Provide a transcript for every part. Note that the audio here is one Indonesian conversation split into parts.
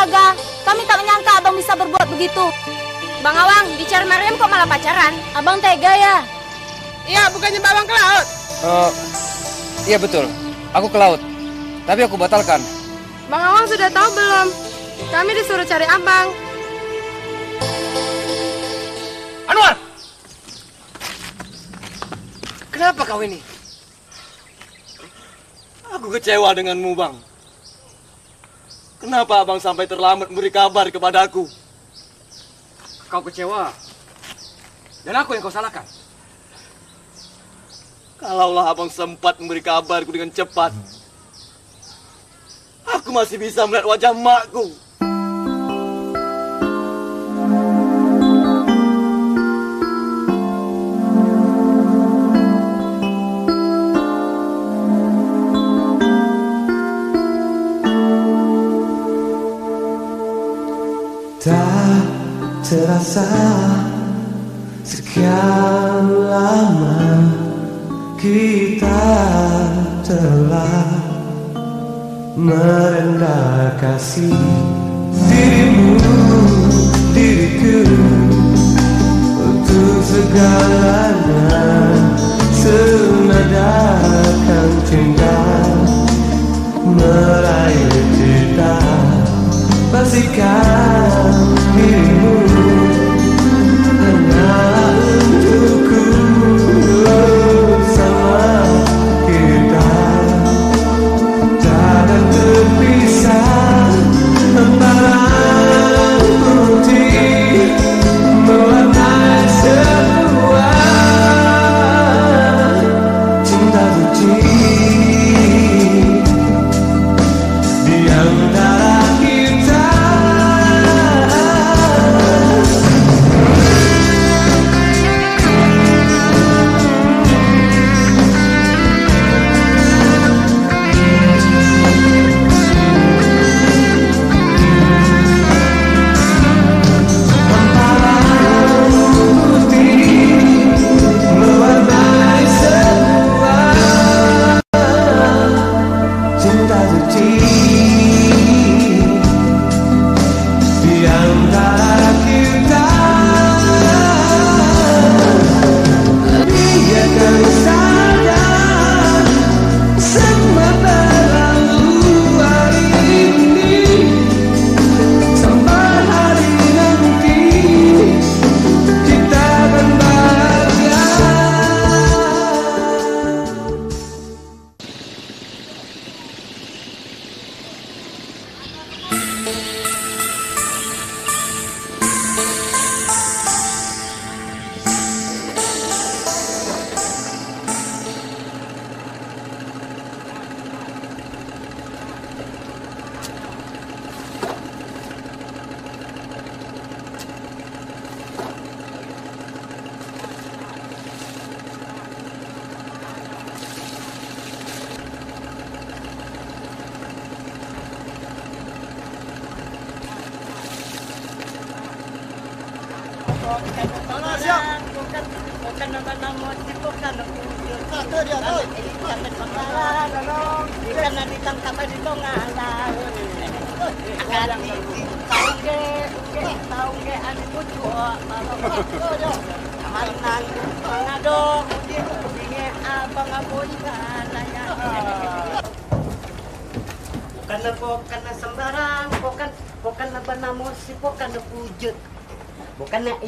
Astaga, kami tak menyangka abang bisa berbuat begitu. Bang Awang, bicara Mariam kok malah pacaran? Abang tega ya? Iya, bukannya Bang Awang ke laut? Iya betul, aku ke laut. Tapi aku batalkan. Bang Awang sudah tahu belum? Kami disuruh cari abang. Anwar! Kenapa kau ini? Aku kecewa denganmu, Bang. Kenapa abang sampai terlambat memberi kabar kepada aku? Kau kecewa, dan aku yang kau salahkan. Kalaulah abang sempat memberi kabarku dengan cepat, aku masih bisa melihat wajah makku. Tak terasa sekian lama kita telah merendah kasih. Dirimu, diriku, untuk segalanya senadakan cinta, meraih cinta, bersihkan dirimu karena untukku bersama kita jangan terpisah antara putih mewarnai semua cinta suci.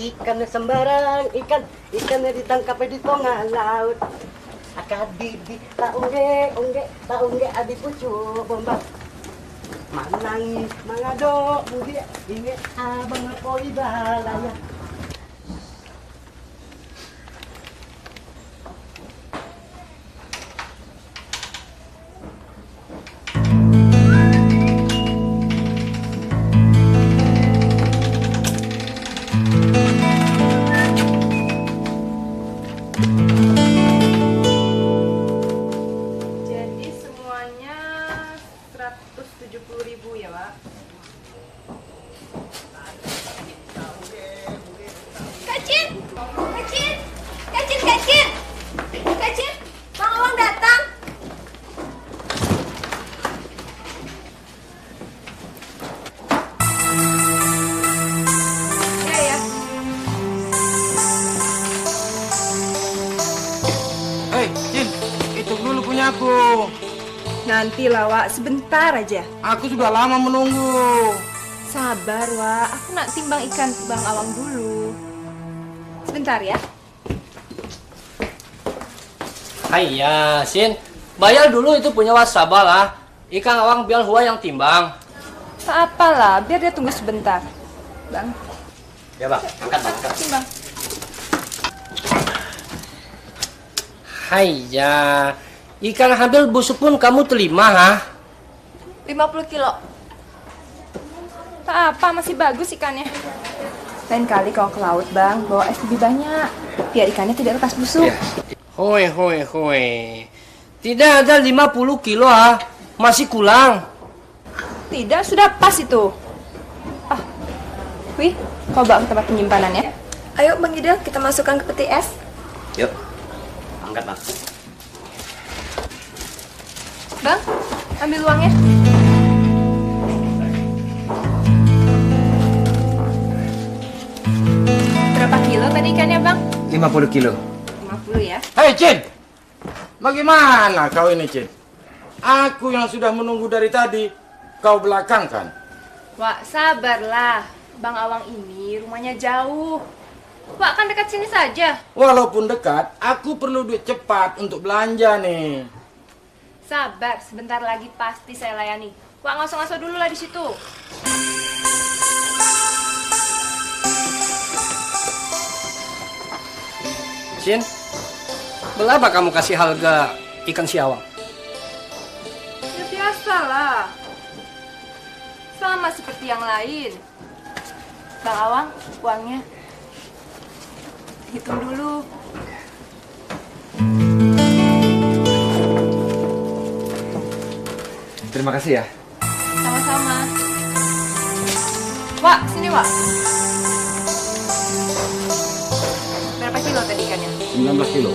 Ikan sembarang ikan, ikan ditangkap di tengah laut. Akadibi taungge adi pucu bombang. Manangi mangado udia inge abang koi balaya. Nantilah, Wak. Sebentar aja. Aku sudah lama menunggu. Sabar, Wak. Aku nak timbang ikan Bang Awang dulu. Sebentar ya. Haiya, Sin. Bayar dulu itu punya wasaba lah. Ikan Awang biar Hua yang timbang. Tak apalah, biar dia tunggu sebentar. Bang. Ya, Bang. Angkat, Bang. Angkat. Timbang. Haiya. Ikan hampir busuk pun kamu terima, ha? 50 kilo. Tak apa, masih bagus ikannya. Lain kali kalau ke laut, Bang, bawa es lebih banyak. Biar ikannya tidak lepas busuk. Ya. Hoi, hoi, hoi. Tidak ada 50 kilo, ha? Masih kurang. Tidak, sudah pas itu. Ah, Wi, kau bawa ke tempat penyimpanannya. Ayo, Bang Gidil, kita masukkan ke peti es. Yuk, angkat, Bang. Bang, ambil uangnya. Berapa kilo tadi ikannya, Bang? 50 kilo. 50 ya. Hei, Cin! Bagaimana kau ini, Cin? Aku yang sudah menunggu dari tadi. Kau belakang kan? Wak, sabarlah. Bang Awang ini rumahnya jauh. Wak, kan dekat sini saja. Walaupun dekat, aku perlu duit cepat untuk belanja nih. Sabar, sebentar lagi pasti saya layani. Wak, ngaso-ngaso dulu lah di situ. Cin, berapa kamu kasih harga ikan si Awang? Ya biasalah. Sama seperti yang lain. Bang Awang, uangnya. Hitung dulu. Terima kasih ya. Sama-sama. Wak, sini Wak. Berapa kilo tadi ikannya? 19 kilo.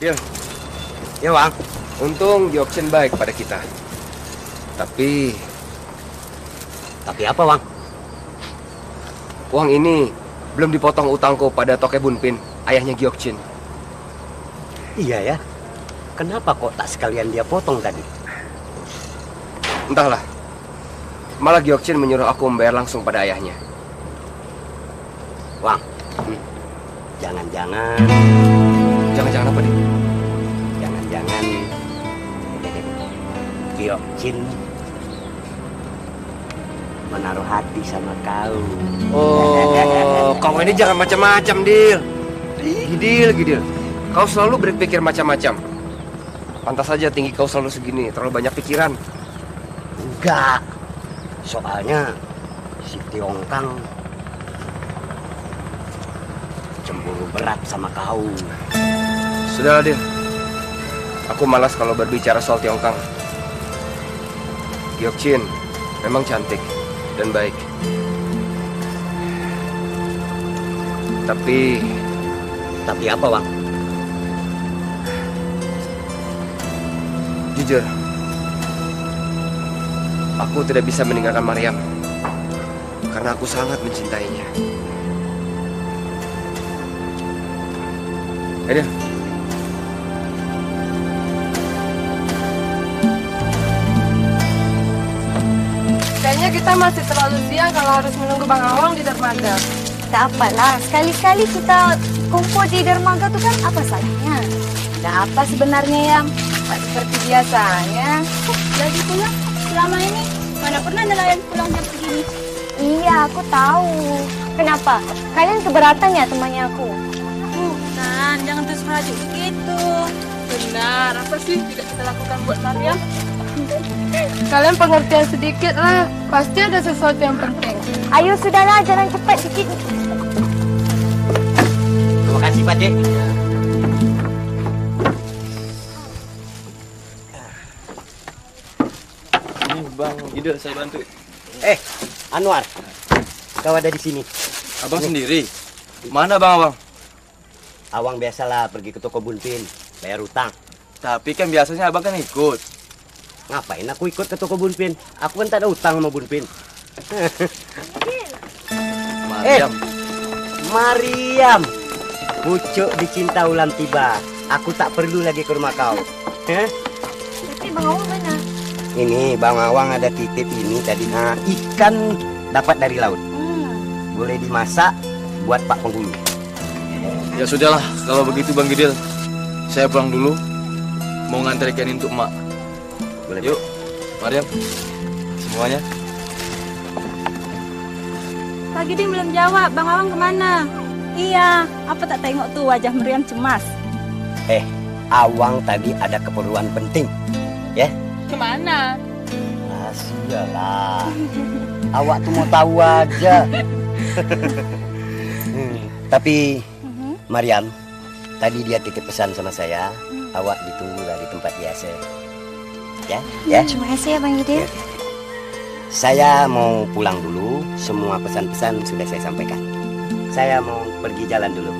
Dil, ya Wang, untung Giok Cin baik pada kita. Tapi apa Wang? Uang ini belum dipotong utangku pada Toke Bunpin, ayahnya Giok Cin. Iya ya, kenapa kok tak sekalian dia potong tadi? Entahlah, malah Giok Cin menyuruh aku membayar langsung pada ayahnya. Wang, Jangan-jangan apa nih? Jangan-jangan Giok Cin menaruh hati sama kau. Oh, kau ini jangan macam-macam, Gidil. Kau selalu berpikir macam-macam. Pantas saja tinggi kau selalu segini, terlalu banyak pikiran. Enggak. Soalnya si Tiongkang cemburu berat sama kau. Sudahlah, Dil. Aku malas kalau berbicara soal Tiongkang. Giok Cin memang cantik dan baik. Tapi apa, Bang? Jujur, aku tidak bisa meninggalkan Mariam karena aku sangat mencintainya. Ayo. Kayaknya kita masih terlalu siang kalau harus menunggu Bang Awang di dermaga. Tak apalah, sekali-kali kita kumpul di dermaga tuh kan apa salahnya? Tidak apa sebenarnya yang seperti biasanya. Lagi pula selama ini mana pernah nelayan pulang jam segini? Iya, aku tahu. Kenapa? Kalian keberatan ya temannya aku? Jangan terus merajuk begitu. Benar, apa sih tidak kita lakukan buat Mariam? Kalian pengertian sedikit lah. Pasti ada sesuatu yang penting. Ayo sudahlah, jalan cepat sedikit. Terima kasih, Pak Dek. Ini Bang Gidil, saya bantu. Anwar, kau ada di sini. Abang sendiri? Mana Bang Awang? Awang biasalah pergi ke toko Bunpin, bayar utang. Tapi kan biasanya abang kan ikut. Ngapain aku ikut ke toko Bunpin? Aku kan tak ada utang sama Bunpin. Mariam. Mariam, pucuk dicinta ulam tiba. Aku tak perlu lagi ke rumah kau. Tapi Bang Awang mana? Ini Bang Awang ada titip ini tadi. Nah, ikan dapat dari laut. Boleh dimasak buat Pak Penghulu. Ya sudahlah, kalau begitu Bang Gidil, saya pulang dulu. Mau ngantar ikan untuk Mak. Boleh. Yuk, Mariam, semuanya. Pak Gidil belum jawab, Bang Awang kemana? Iya, apa tak tengok tuh wajah Mariam cemas. Awang tadi ada keperluan penting, ya? Kemana? Sudahlah, awak tuh mau tahu aja. Tapi Mariam, tadi dia titip pesan sama saya, awak ditunggu di tempat biasa. Ya. Terima kasih ya Bang Gidil. Saya mau pulang dulu, semua pesan-pesan sudah saya sampaikan. Saya mau pergi jalan dulu.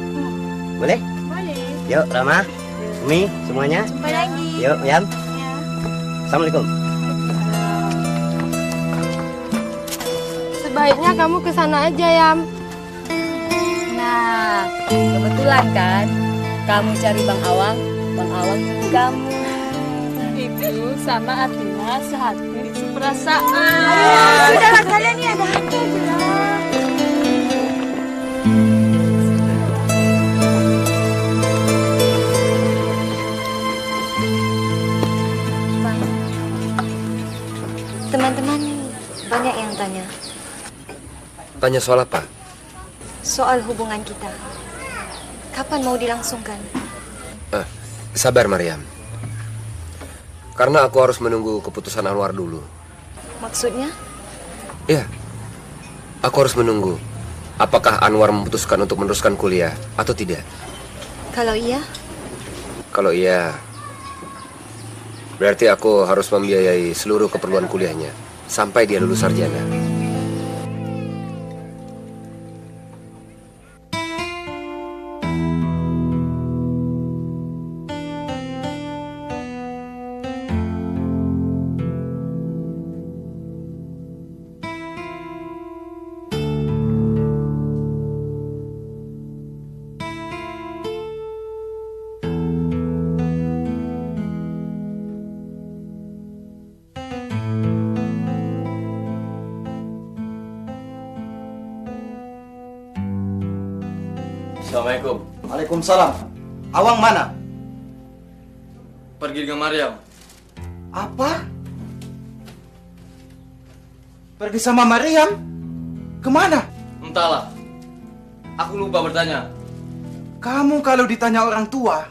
Boleh? Boleh. Yuk Rama, Umi, semuanya. Jumpa lagi. Yuk Mariam. Ya. Assalamualaikum. Sebaiknya kamu ke sana aja, Yam. Nah, kebetulan kan kamu cari Bang Awang kamu. Itu sama Atina sehati itu perasaan. Sudahlah kalian ini ada hantu bilang. Teman-teman banyak yang tanya. Tanya soal apa? Soal hubungan kita. Kapan mau dilangsungkan? Sabar Mariam. Karena aku harus menunggu keputusan Anwar dulu. Maksudnya? Ya, aku harus menunggu. Apakah Anwar memutuskan untuk meneruskan kuliah atau tidak? Kalau iya? Kalau iya, berarti aku harus membiayai seluruh keperluan kuliahnya sampai dia lulus sarjana. Assalamualaikum. Waalaikumsalam. Awang mana? Pergi dengan Mariam. Apa? Pergi sama Mariam? Kemana? Entahlah. Aku lupa bertanya. Kamu kalau ditanya orang tua,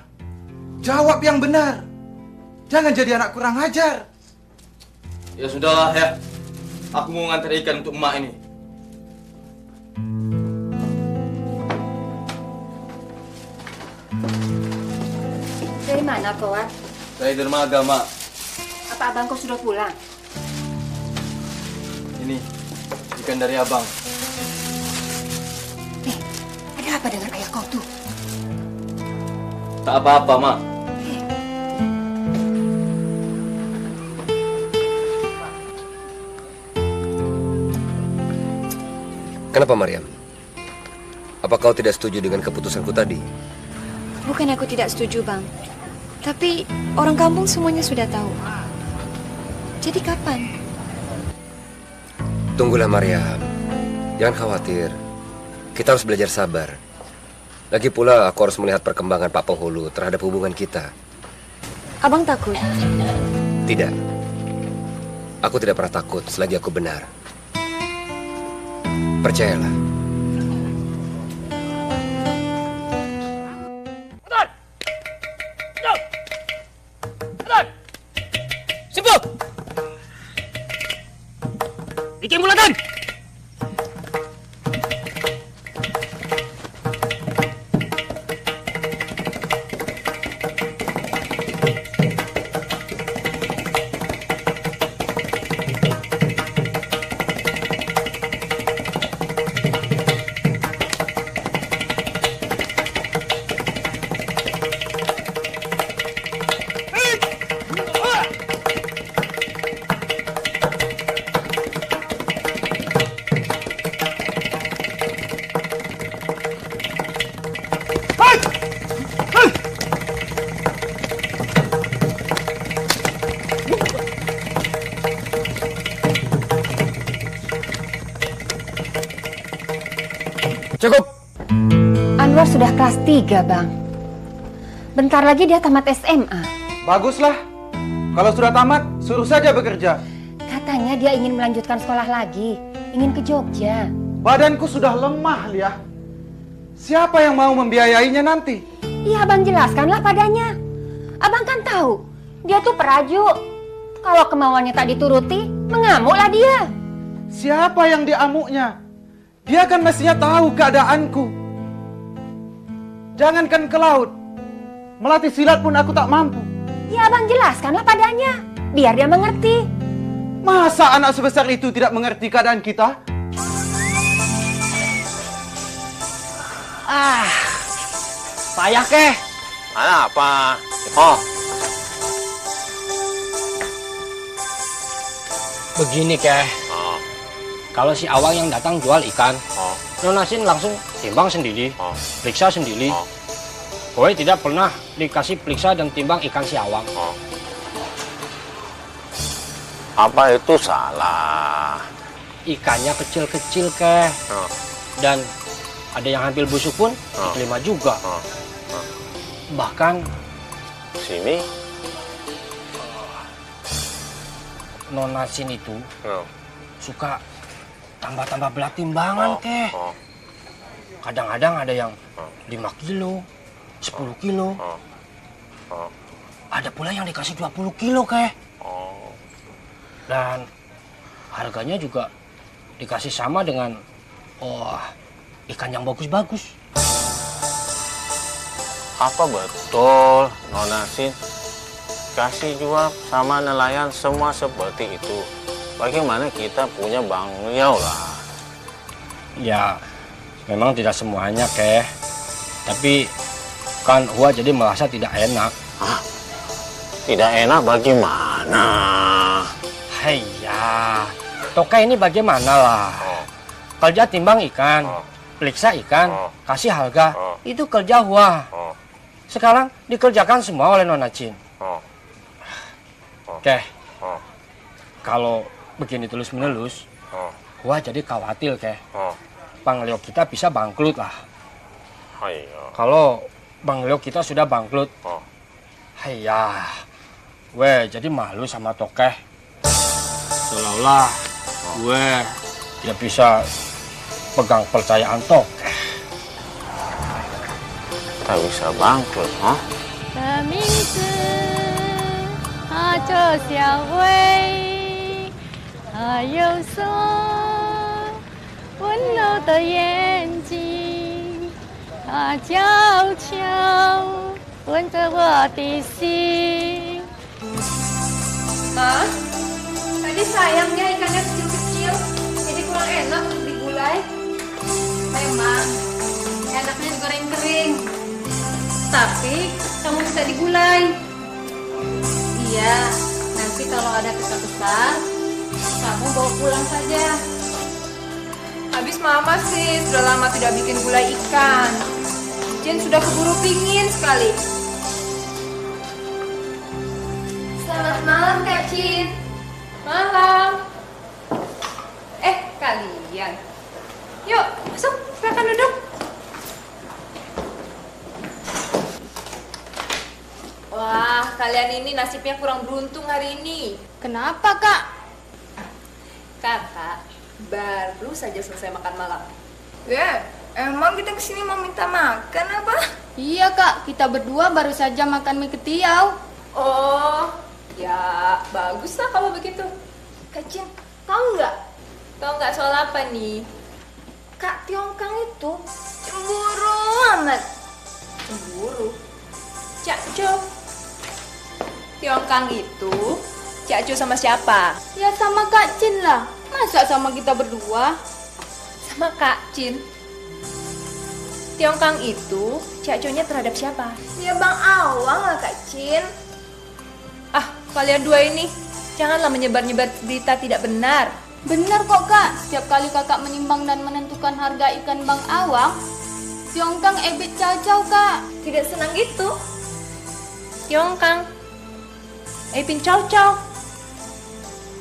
jawab yang benar. Jangan jadi anak kurang ajar. Ya sudahlah ya. Aku mau ngantar ikan untuk emak ini. Dari mana kau, Wak? Dari Dermaga, Mak. Apa abang kau sudah pulang? Ini, ikan dari abang. Ada apa dengan ayah kau tuh? Tak apa-apa, Mak. Kenapa, Mariam? Apa kau tidak setuju dengan keputusanku tadi? Bukan aku tidak setuju, Bang. Tapi orang kampung semuanya sudah tahu. Jadi kapan? Tunggulah Mariam. Jangan khawatir. Kita harus belajar sabar. Lagi pula aku harus melihat perkembangan Pak Penghulu terhadap hubungan kita. Abang takut? Tidak. Aku tidak pernah takut selagi aku benar. Percayalah. Cukup. Anwar sudah kelas 3, Bang. Bentar lagi dia tamat SMA. Baguslah. Kalau sudah tamat, suruh saja bekerja. Katanya dia ingin melanjutkan sekolah lagi, ingin ke Jogja. Badanku sudah lemah, Liah. Siapa yang mau membiayainya nanti? Iya, Abang jelaskanlah padanya. Abang kan tahu, dia tuh perajuk. Kalau kemauannya tak dituruti, mengamuklah dia. Siapa yang diamuknya? Dia kan mestinya tahu keadaanku. Jangankan ke laut, melatih silat pun aku tak mampu. Ya, Abang jelaskanlah padanya, biar dia mengerti. Masa anak sebesar itu tidak mengerti keadaan kita? Ah, payah keh. Alah, apa? Oh, begini keh. Oh. Kalau si Awang yang datang jual ikan, oh, Nona Sin langsung timbang sendiri, oh, periksa sendiri. Oh. Boy tidak pernah dikasih periksa dan timbang ikan si Awang. Oh. Apa itu salah? Ikannya kecil-kecil keh. Oh. Dan ada yang hampir busuk pun diterima juga. Bahkan sini Nona Sin itu suka tambah-tambah belah timbangan keh. Kadang-kadang ada yang 5 kilo, 10 kilo. Ada pula yang dikasih 20 kilo keh. Dan harganya juga dikasih sama dengan ikan yang bagus-bagus. Apa betul Nona Sin kasih jual sama nelayan semua seperti itu? Bagaimana kita punya Bang Riau lah? Ya, memang tidak semuanya keh. Tapi kan Hua jadi merasa tidak enak. Hah? Tidak enak bagaimana? Haiya, Toke ini bagaimana lah? Kerja timbang ikan, periksa ikan, kasih harga, itu kerja Hua. Sekarang dikerjakan semua oleh Nona Cin. Keh, kalau begini terus-menerus, Hua jadi khawatir keh. Bang Leo kita bisa bangkrut lah. Kalau Bang Leo kita sudah bangkrut, haiya, gue jadi malu sama Toke. Seolah-olah gue tidak bisa pegang percayaan Toke. Tak bisa bangkrut, huh? Ma, tadi sayangnya ikannya kecil-kecil, jadi kurang enak untuk digulai. Memang enaknya digoreng kering, tapi kamu bisa digulai. Iya, nanti kalau ada besar-besar, kamu bawa pulang saja. Habis Mama sih sudah lama tidak bikin gulai ikan. Jin sudah keburu pingin sekali. Selamat malam, Kak Cin. Malam. Kalian. Yuk, masuk. Silakan duduk. Wah, kalian ini nasibnya kurang beruntung hari ini. Kenapa, Kak? Kakak baru saja selesai makan malam. Ya, emang kita kesini mau minta makan apa? Iya, Kak. Kita berdua baru saja makan mie ketiau. Oh, ya baguslah kalau begitu. Kak Cin, tahu nggak? Tahu nggak soal apa nih? Kak Tiongkang itu cemburu amat. Cemburu? Cakjo. Tiongkang itu Cakjo sama siapa? Ya sama Kak Cin lah. Masa sama kita berdua? Sama Kak Cin. Tiongkang itu Cakjonya terhadap siapa? Ya Bang Awang lah, Kak Cin. Ah, kalian dua ini janganlah menyebar-nyebar berita tidak benar. Benar kok, Kak. Setiap kali kakak menimbang dan menentukan harga ikan Bang Awang, Tiongkang ebit Cakjo, Kak. Tidak senang gitu. Tiongkang Epin Cau-Cau.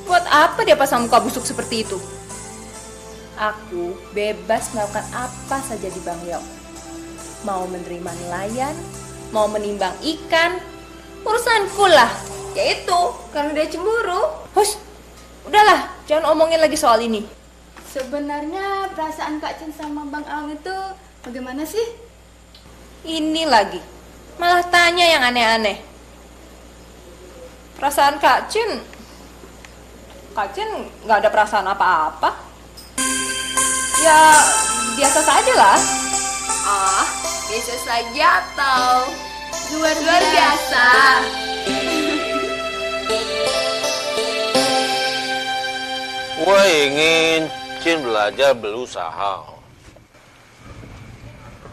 Buat apa dia pasang muka busuk seperti itu? Aku bebas melakukan apa saja di Bangyok. Mau menerima nelayan, mau menimbang ikan, urusanku lah. Yaitu, karena dia cemburu. Hush, udahlah, jangan omongin lagi soal ini. Sebenarnya perasaan Kak Cin sama Bang Awang itu bagaimana sih? Ini lagi, malah tanya yang aneh-aneh. Perasaan Kak Cin nggak ada perasaan apa-apa. Ya, biasa saja lah. Ah, biasa saja atau luar biasa? Gue ingin Cin belajar berusaha.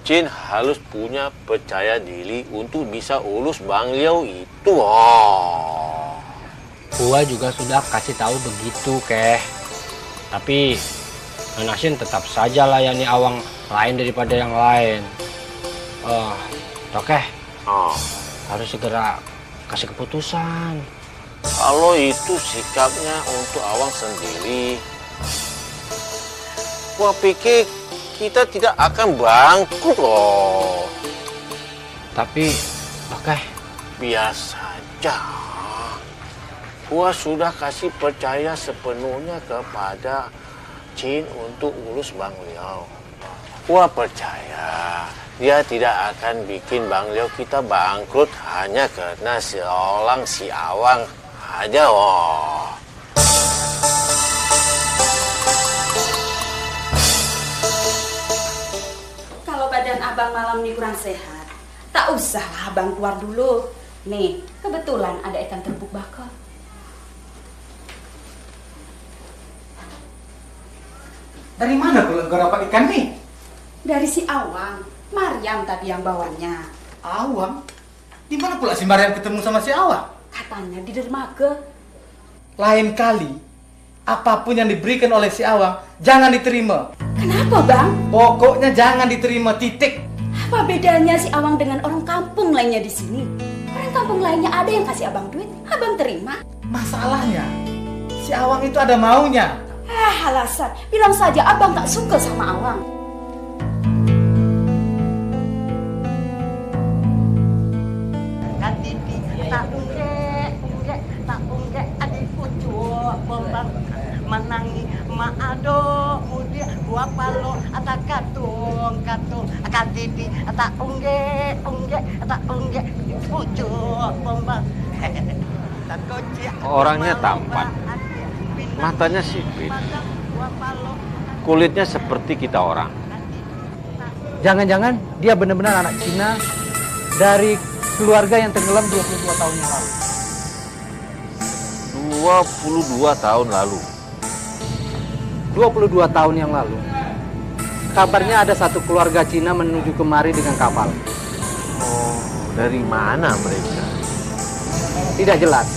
Cin harus punya percaya diri untuk bisa urus Bang Liao itu. Oh. Gua juga sudah kasih tahu begitu, Keh. Tapi Anasin tetap saja layani Awang lain daripada yang lain. Toke, harus segera kasih keputusan. Kalau itu sikapnya untuk Awang sendiri, gua pikir kita tidak akan bangkrut loh. Tapi, Toke, biasa aja. Gua sudah kasih percaya sepenuhnya kepada Cin untuk urus Bang Liao. Gua percaya dia tidak akan bikin Bang Liao kita bangkrut hanya karena si Awang aja. Oh. Kalau badan abang malam ini kurang sehat, tak usahlah abang keluar dulu. Nih, kebetulan ada ikan terbuk bakar. Dari mana gerobak ikan nih? Dari si Awang, Mariam tadi yang bawanya. Awang? Di mana pula si Mariam ketemu sama si Awang? Katanya di dermaga. Lain kali, apapun yang diberikan oleh si Awang, jangan diterima. Kenapa, Bang? Pokoknya jangan diterima, titik. Apa bedanya si Awang dengan orang kampung lainnya di sini? Orang kampung lainnya ada yang kasih abang duit, abang terima. Masalahnya, si Awang itu ada maunya. Alasan, bilang saja abang tak suka sama Awang. Nanti tak unggek, tak unggek adikku jual bombang menangi maado mudia gua palo atak katung kadidi tak unggek adikku jual bombang. Orangnya tampan, matanya sipit, kulitnya seperti kita orang. Jangan-jangan dia benar-benar anak Cina dari keluarga yang tenggelam 22 tahun yang lalu. 22 tahun lalu? 22 tahun yang lalu. Kabarnya ada satu keluarga Cina menuju kemari dengan kapal. Oh, dari mana mereka? Tidak jelas.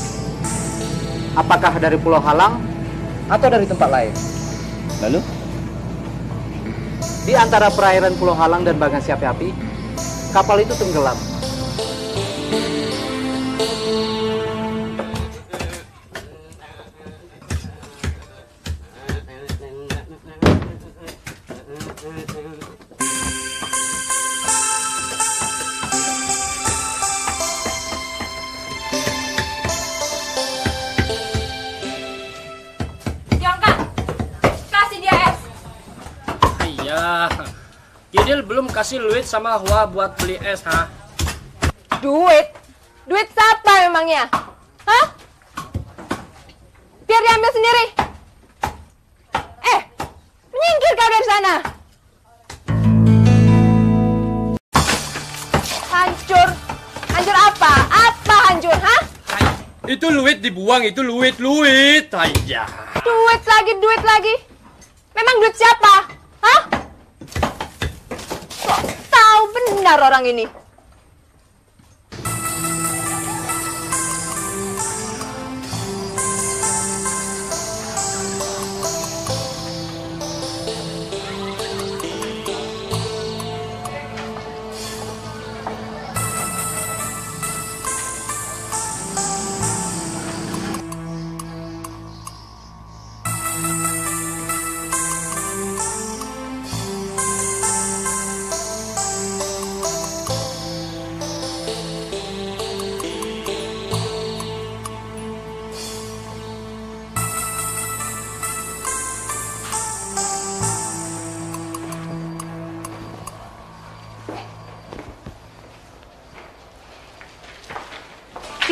Apakah dari Pulau Halang atau dari tempat lain? Lalu? Di antara perairan Pulau Halang dan Bagansiapiapi, kapal itu tenggelam. Gidil belum kasih duit sama Hua buat beli es, ha? Duit? Duit siapa memangnya? Hah? Biar diambil sendiri. Menyingkir kau dari sana. Hancur. Hancur apa? Apa hancur, ha? Itu duit dibuang, itu duit. Aja. Duit lagi. Memang duit siapa? Hah? Tahu benar orang ini.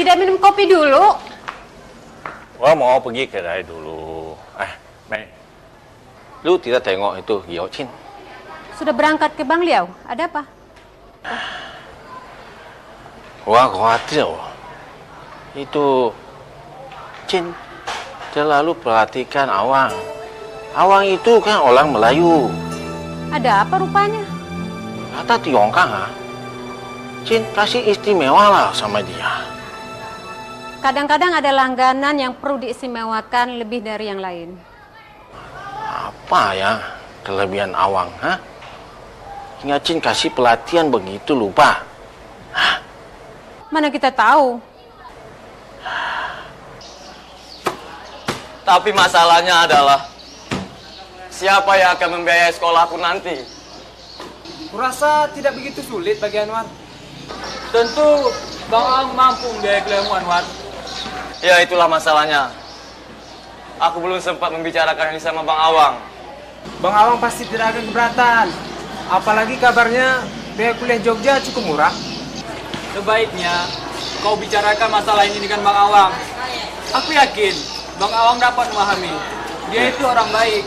tidak minum kopi dulu? Gua mau pergi kedai dulu. Mei, lu tidak tengok itu Giok Cin? Sudah berangkat ke Bang Liao, ada apa? Gua khawatir, itu Cin terlalu perhatikan Awang. Awang itu kan orang Melayu. Ada apa rupanya? Kata Tiongkang, Cin kasih istimewa lah sama dia. Kadang-kadang ada langganan yang perlu diistimewakan lebih dari yang lain. Apa ya kelebihan Awang, hingga Cin kasih pelatihan begitu lupa? Mana kita tahu? Tapi masalahnya adalah siapa yang akan membiayai sekolahku nanti? Kurasa tidak begitu sulit bagi Anwar. Tentu Bang Awang mampu membiayai kuliahmu, Anwar. Ya, itulah masalahnya. Aku belum sempat membicarakan ini sama Bang Awang. Bang Awang pasti tidak akan keberatan. Apalagi kabarnya biaya kuliah Jogja cukup murah. Sebaiknya kau bicarakan masalah ini dengan Bang Awang. Aku yakin Bang Awang dapat memahami. Dia itu orang baik.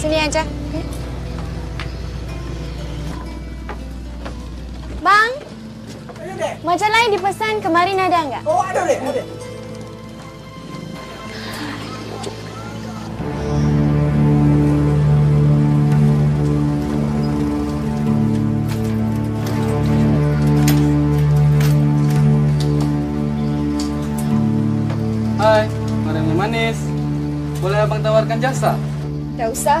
Sini aja. Bang, macam lain dipesan kemarin ada nggak? Oh, ada deh, ada. Hai, Mariam yang manis. Boleh abang tawarkan jasa? Nggak usah.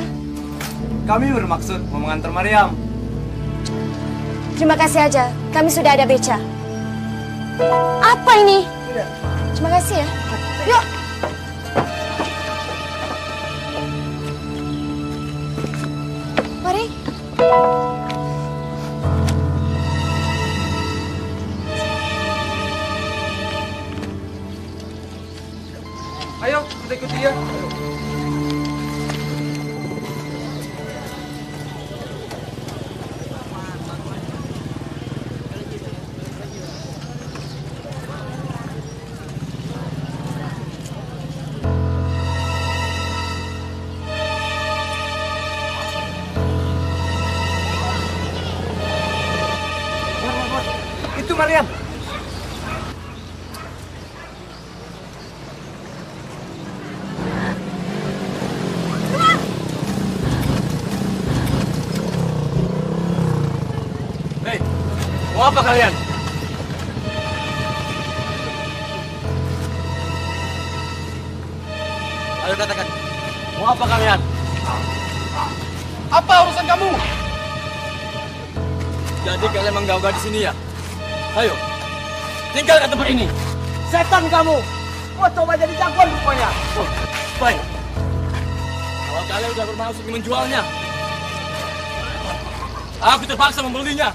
Kami bermaksud mau mengantar Mariam. Terima kasih aja, kami sudah ada beca. Apa ini? Tidak. Terima kasih ya. Yuk. Mari. Ayo, kita ikut dia. Apa kalian? Ayo katakan. Mau apa kalian? Apa urusan kamu? Jadi kalian menggauga di sini ya? Ayo, tinggalkan tempat ini. Setan kamu. Wah, coba jadi jagoan rupanya. Baik. Kalau kalian sudah bermaksud menjualnya, aku terpaksa membelinya.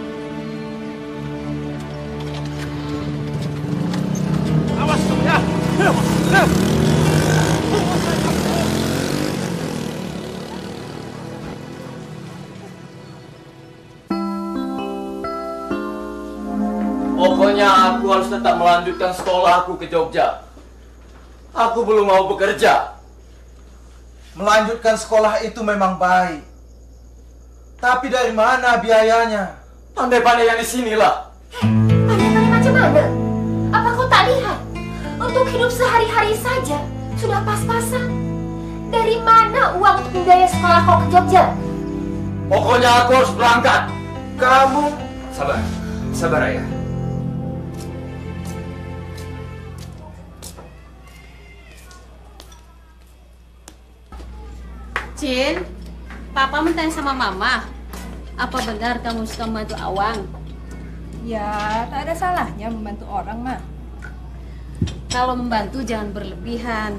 Awas tuh ya. Pokoknya aku harus tetap melanjutkan sekolah aku ke Jogja. Aku belum mau bekerja. Melanjutkan sekolah itu memang baik. Tapi dari mana biayanya? Pandai-pandai yang di sinilah. Pandai-pandai macam mana? Apa kau tak lihat? Untuk hidup sehari-hari saja sudah pas-pasan. Dari mana uang untuk biaya sekolah kau ke Jogja? Pokoknya aku harus berangkat. Kamu sabar, sabar ayah. Cin, Papa minta sama Mama. Apa benar kamu suka membantu Awang? Ya, tak ada salahnya membantu orang, Ma. Kalau membantu jangan berlebihan.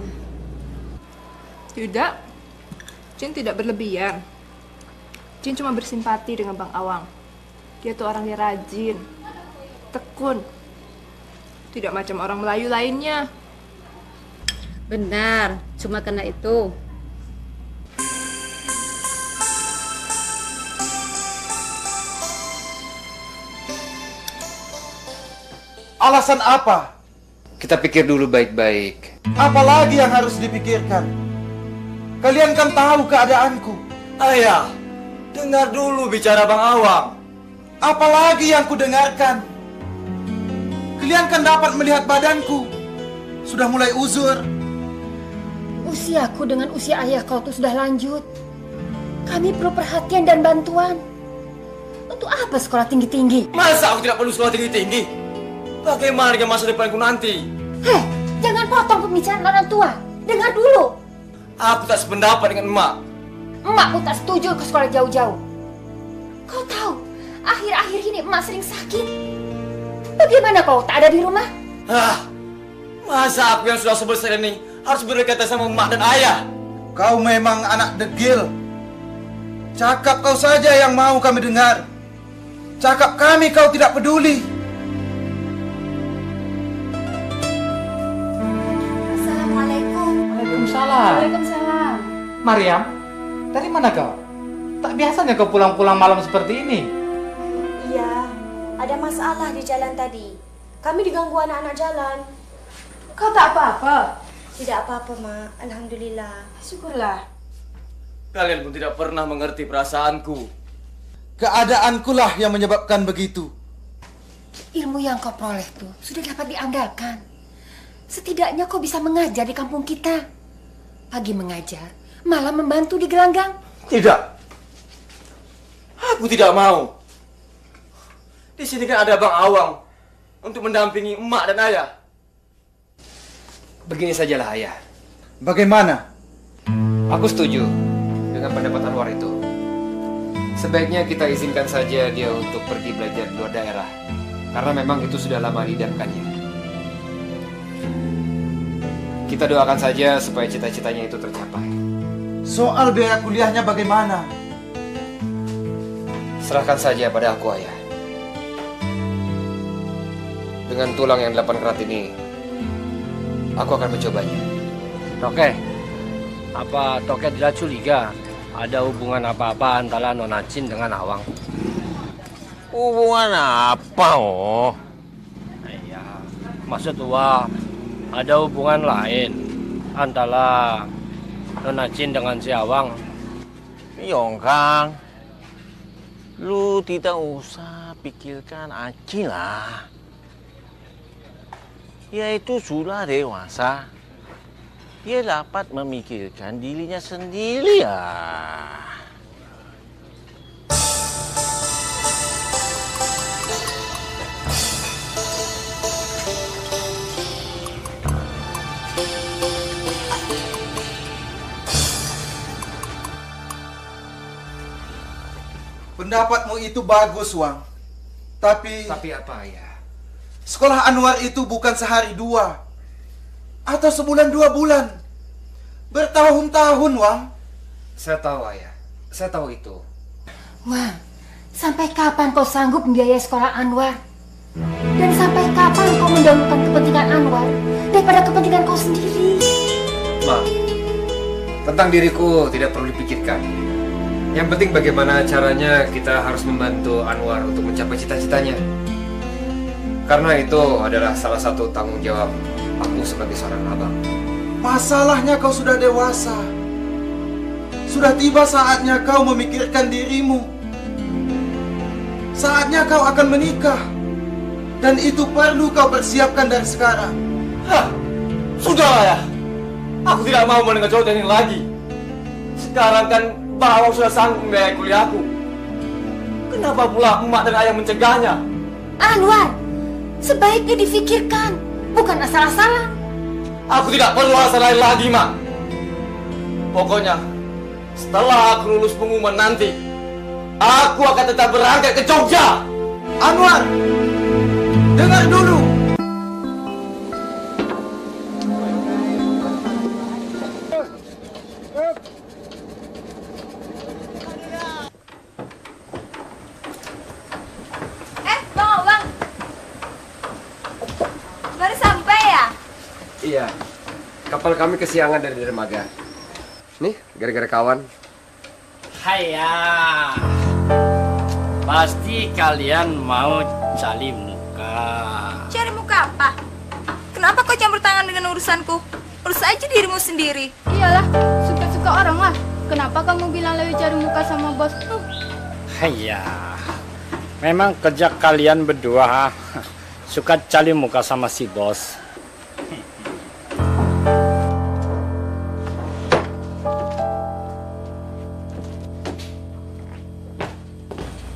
Tidak. Cin tidak berlebihan. Cin cuma bersimpati dengan Bang Awang. Dia tuh orangnya rajin, tekun. Tidak macam orang Melayu lainnya. Benar, cuma karena itu. Alasan apa? Kita pikir dulu baik-baik. Apalagi yang harus dipikirkan? Kalian kan tahu keadaanku. Ayah, dengar dulu bicara Bang Awang. Apalagi yang kudengarkan? Kalian kan dapat melihat badanku. Sudah mulai uzur. Usiaku dengan usia ayah kau tuh sudah lanjut. Kami perlu perhatian dan bantuan. Untuk apa sekolah tinggi-tinggi? Masa aku tidak perlu sekolah tinggi-tinggi? Bagaimana dengan masa depanku nanti? Heh, jangan potong pembicaraan orang tua. Dengar dulu. Aku tak sependapat dengan emak. Emakku tak setuju ke sekolah jauh-jauh. Kau tahu, akhir-akhir ini emak sering sakit. Bagaimana kau tak ada di rumah? Hah, masa aku yang sudah sebesar ini harus berkata sama emak dan ayah? Kau memang anak degil. Cakap kau saja yang mau kami dengar. Cakap kami kau tidak peduli. Assalamualaikum. Waalaikumsalam. Waalaikumsalam. Mariam, dari mana kau? Tak biasanya kau pulang-pulang malam seperti ini. Iya, ada masalah di jalan tadi. Kami diganggu anak-anak jalan. Kau tak apa-apa? Tidak apa-apa, Ma. Alhamdulillah. Syukurlah. Kalian pun tidak pernah mengerti perasaanku. Keadaankulah yang menyebabkan begitu. Ilmu yang kau peroleh itu sudah dapat diandalkan. Setidaknya kau bisa mengajar di kampung kita. Pagi mengajar, malam membantu di gelanggang. Tidak. Aku tidak mau. Di sini kan ada Bang Awang untuk mendampingi emak dan ayah. Begini sajalah, ayah. Bagaimana? Aku setuju dengan pendapat Anwar itu. Sebaiknya kita izinkan saja dia untuk pergi belajar di luar daerah, karena memang itu sudah lama didamkannya. Kita doakan saja supaya cita-citanya itu tercapai. Soal biaya kuliahnya bagaimana? Serahkan saja pada aku, ayah. Dengan tulang yang 8 kerat ini, aku akan mencobanya. Toke, apa Toke tidak curiga ada hubungan apa-apa antara Nona Cin dengan Awang? Hubungan apa? Oh, iya, maksud Wah ada hubungan lain antara Nona Cin dengan si Awang. Tiongkang, lu tidak usah pikirkan Aci lah. Yaitu sudah dewasa, dia dapat memikirkan dirinya sendiri ya. Pendapatmu itu bagus, Wang. Tapi apa ya? Sekolah Anwar itu bukan sehari dua, atau sebulan dua bulan, bertahun-tahun, Wang. Saya tahu, ayah. Saya tahu itu. Wang, sampai kapan kau sanggup membiayai sekolah Anwar? Dan sampai kapan kau mendahulukan kepentingan Anwar daripada kepentingan kau sendiri? Ma, tentang diriku tidak perlu dipikirkan. Yang penting bagaimana caranya kita harus membantu Anwar untuk mencapai cita-citanya. Karena itu adalah salah satu tanggung jawab aku sebagai seorang abang. Masalahnya kau sudah dewasa. Sudah tiba saatnya kau memikirkan dirimu. Saatnya kau akan menikah. Dan itu perlu kau persiapkan dari sekarang. Hah, sudahlah ya. Aku tidak mau mendengar jawaban ini lagi. Sekarang kan Bawang sudah sanggup membiayai kuliahku. Kenapa pula emak dan ayah mencegahnya? Anwar, sebaiknya difikirkan, bukan asal-asalan. Aku tidak perlu alasan lain lagi, Ma. Pokoknya, Setelah aku lulus pengumuman nanti, aku akan tetap berangkat ke Jogja. Anwar, dengar dulu. Bang Awang, baru sampai ya? Iya, kapal kami kesiangan dari dermaga. Nih, gara-gara kawan. Haiya, pasti kalian mau cari muka. Cari muka apa? Kenapa kau campur tangan dengan urusanku? Urus aja dirimu sendiri. Iyalah, suka-suka orang lah. Kenapa kamu bilang Leo cari muka sama bosku? Haiya, memang kerja kalian berdua suka cari muka sama si bos.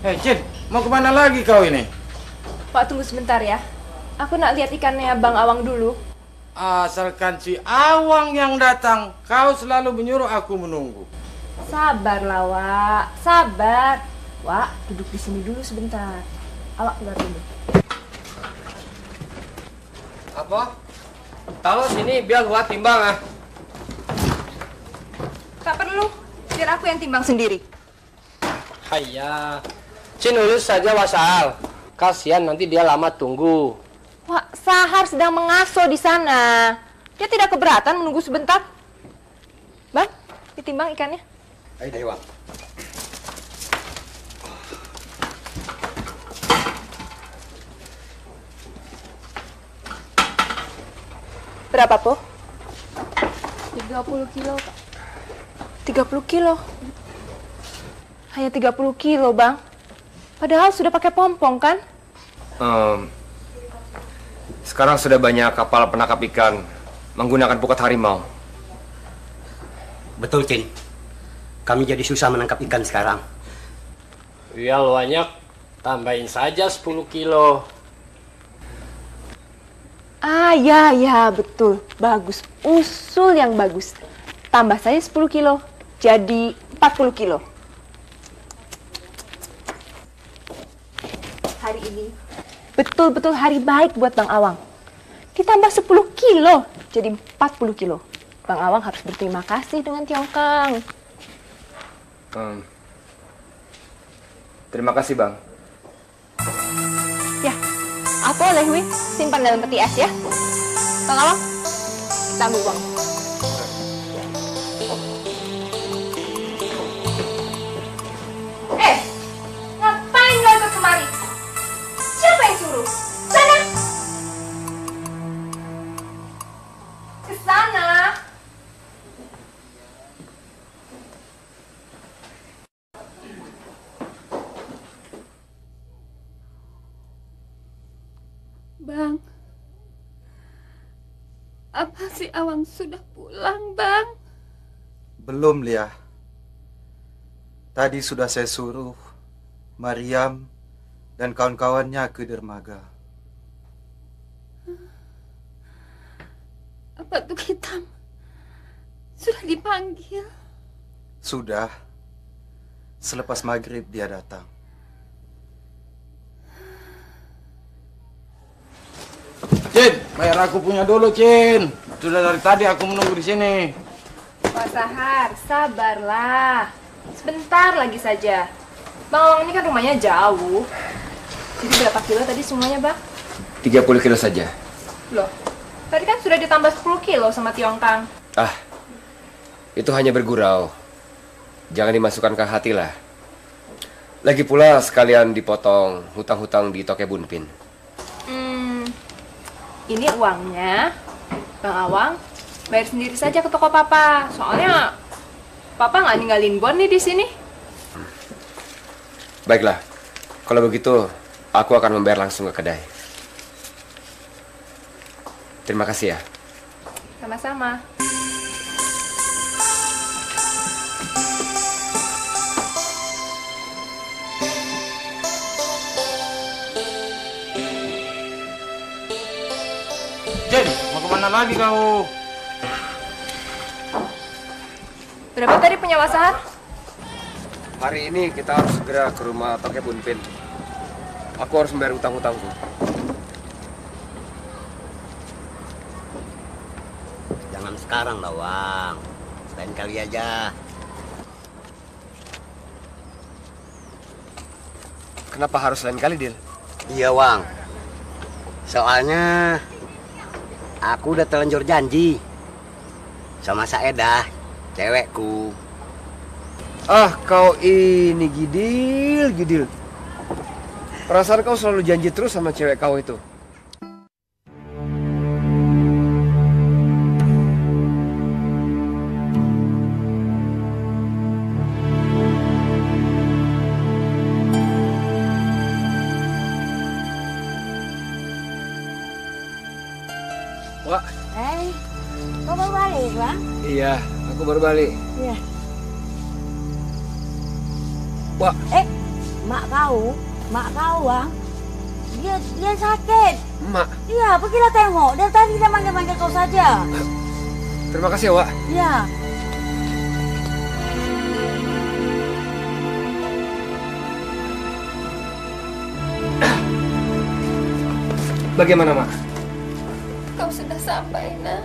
Hei Cin, mau kemana lagi kau ini? Pak, tunggu sebentar ya. Aku nak lihat ikannya Bang Awang dulu. Asalkan si Awang yang datang, kau selalu menyuruh aku menunggu. Sabarlah, Wak. Sabar. Wak, duduk di sini dulu sebentar. Awak keluar dulu. Apa? Taruh sini biar gua timbang, ah. Tak perlu. Biar aku yang timbang sendiri. Haiya. Cin, urus saja Wak Sahar. Kasihan nanti dia lama tunggu. Wak Sahar sedang mengasuh di sana. Dia tidak keberatan menunggu sebentar. Bang, ditimbang ikannya. Ayo deh, Wak. Berapa, Po? 30 kilo, Pak. 30 kilo? Hanya 30 kilo, Bang. Padahal sudah pakai pompong, kan? Sekarang sudah banyak kapal penangkap ikan menggunakan pukat harimau. Betul, Cin. Kami jadi susah menangkap ikan sekarang. Iya, banyak. Tambahin saja 10 kilo. Ah, ya, ya, betul. Bagus. Usul yang bagus. Tambah saja 10 kilo. Jadi 40 kilo. Hari ini betul-betul hari baik buat Bang Awang. Ditambah 10 kilo jadi 40 kilo. Bang Awang harus berterima kasih dengan Tiongkang. Terima kasih, Bang. Ya, aku oleh simpan dalam peti es ya. Bang Awang, kita ambil uang. Bang, apa si Awang sudah pulang, Bang? Belum, Lia. Tadi sudah saya suruh Mariam dan kawan-kawannya ke dermaga. Apa Tuk Hitam sudah dipanggil? Sudah. Selepas maghrib dia datang. Cin, bayar aku punya dulu, Cin. Sudah dari tadi aku menunggu di sini. Pak Sahar, sabarlah. Sebentar lagi saja. Bang Awang ini kan rumahnya jauh. Jadi berapa kilo tadi semuanya, Bang? 30 kilo saja. Loh, tadi kan sudah ditambah 10 kilo sama Tiongkang. Ah, itu hanya bergurau. Jangan dimasukkan ke hati lah. Lagi pula sekalian dipotong hutang-hutang di Toke Bunpin. Ini uangnya, Bang Awang bayar sendiri saja ke toko Papa. Soalnya Papa nggak ninggalin bon nih di sini. Baiklah, kalau begitu aku akan membayar langsung ke kedai. Terima kasih ya. Sama-sama. Jen, mau kemana lagi kau? Berapa tadi penyewa saham? Hari ini kita harus segera ke rumah Toke Bunpin. Aku harus membayar utang-utangku. Jangan sekarang lah, Wang. Lain kali aja. Kenapa harus lain kali, Dil? Iya, Wang. Soalnya aku udah terlanjur janji sama Saeda, cewekku. Ah, kau ini Gidil. Perasaan kau selalu janji terus sama cewek kau itu. Iya, aku baru balik. Iya. Wah. Mak kau, Wang. Dia sakit. Mak? Iya, pergilah tengok. Dari tadi kita manggil-manggil kau saja. Terima kasih, Wak. Iya. Bagaimana, Mak? Kau sudah sampai, Nak.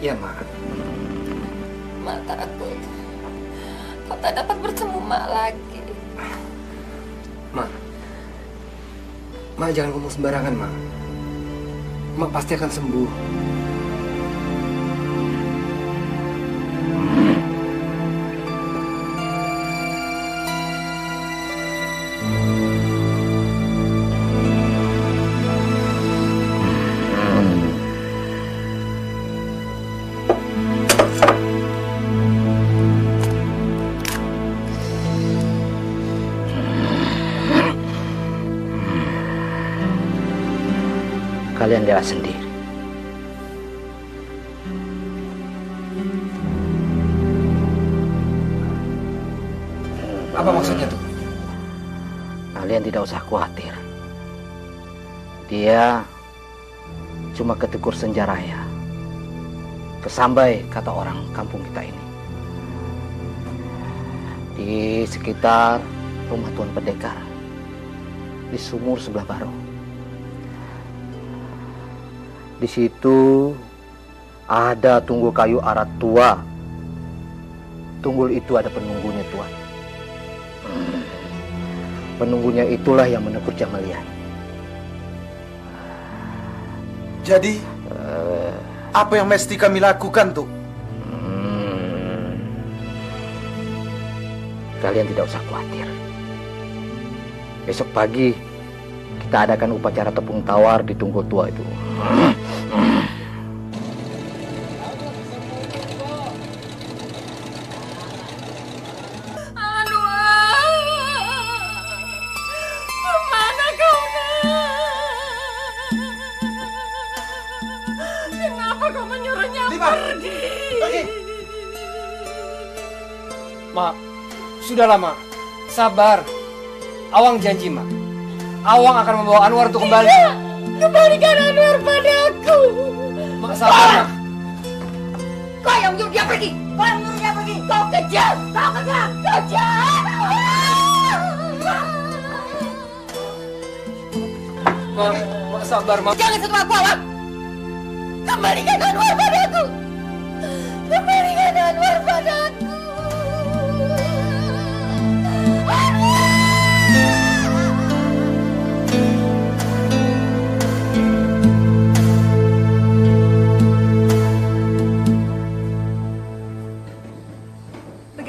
Ya, Mak. Mak takut. Kau tak dapat bertemu Mak lagi. Mak jangan ngomong sembarangan, Mak. Mak pasti akan sembuh. Kalian lihat sendiri. Apa maksudnya tuh? Kalian tidak usah khawatir. Dia cuma ketekur senja raya. Kesambai kata orang kampung kita ini. Di sekitar rumah Tuan Pendekar. Di sumur sebelah baru. Di situ ada tunggul kayu arat tua. Tunggul itu ada penunggunya, Tuan. Penunggunya itulah yang menegur Jamaliah. Jadi, apa yang mesti kami lakukan, tuh? Kalian tidak usah khawatir. Besok pagi kita adakan upacara tepung tawar di tunggul tua itu. Sudahlah, Mak. Sabar. Awang janji, Mak. Awang akan membawa Anwar untuk kembali. Tidak! Kembalikan Anwar padaku! Mak, sabar, Mak. Kau yang menyuruh dia pergi! Kau kejam! Kau jahat! Mak, sabar, Mak. Jangan sentuh aku, Awang! Kembalikan Anwar padaku! Kembalikan Anwar padaku!